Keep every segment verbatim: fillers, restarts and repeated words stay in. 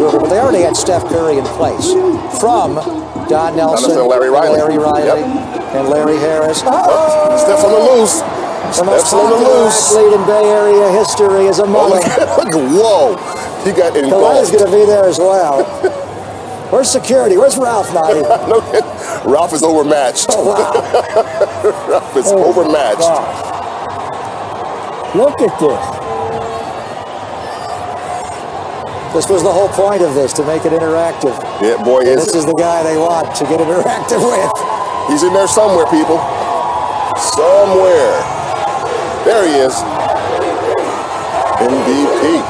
Well, they already had Steph Curry in place from Don Nelson, Don Nelson Larry Riley, Larry Riley yep. and Larry Harris. Uh-oh. Steph on the loose. The most popular athlete in Bay Area history is a mullet. Whoa, he got involved. Kalai's going to be there as well. Where's security? Where's Ralph not even? Ralph is overmatched. Oh, wow. Ralph is oh, overmatched. Wow. Look at this. This was the whole point of this, to make it interactive. Yeah, boy, is This it. is the guy they want to get interactive with. He's in there somewhere, people. Somewhere. There he is. M V P.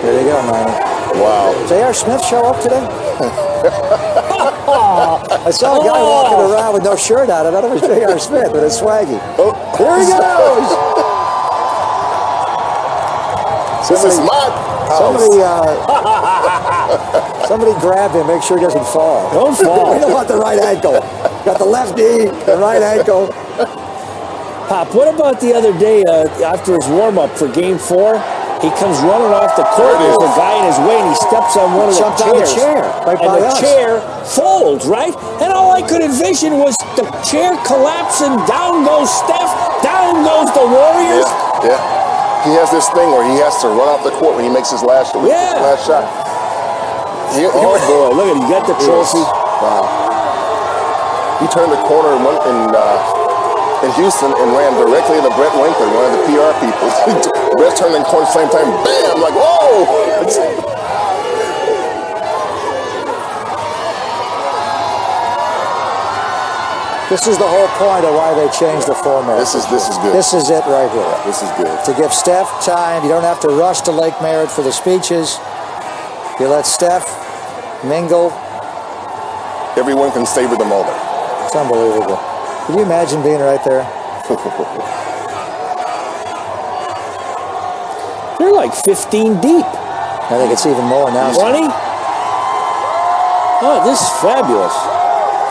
There you go, man. Wow. J R. Smith show up today? I saw a guy walking around with no shirt on. I thought it was J R. Smith, but it's swaggy. Oh. There he goes! This somebody, is my house. Somebody, uh, somebody grab him, make sure he doesn't fall. Don't fall. We don't want the right ankle. Got the left knee, the right ankle. Pop, what about the other day uh, after his warm-up for game four? He comes running off the court with the guy in his way, and he steps on one of the chairs. The chair, right and by the us. chair folds, right? And all I could envision was the chair collapsing, down goes Steph, down goes the Warriors. Yeah, yeah. He has this thing where he has to run off the court when he makes his last, yeah. his last shot. He, oh, boy, look at him. You got the trophy. Wow. He turned the corner and went and... Uh, in Houston and ran directly to Brett Winkler, one of the P R people. Brett turned in corner same time, bam! Like, whoa! It's... This is the whole point of why they changed the format. This is this is good. This is it right here. Yeah, this is good. To give Steph time, you don't have to rush to Lake Merritt for the speeches. You let Steph mingle. Everyone can savor the moment. It's unbelievable. Can you imagine being right there? They're like fifteen deep. I think it's even more now. twenty? Oh, this is fabulous.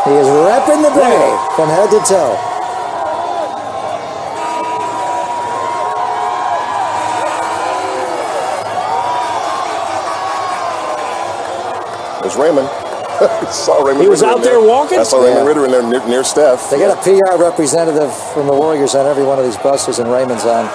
He is repping the Bay yeah. from head to toe. There's Raymond. Saw Raymond he was Ritter out there, there walking? I saw yeah. Raymond Ritter in there near, near Steph. They got a P R representative from the Warriors on every one of these buses, and Raymond's on.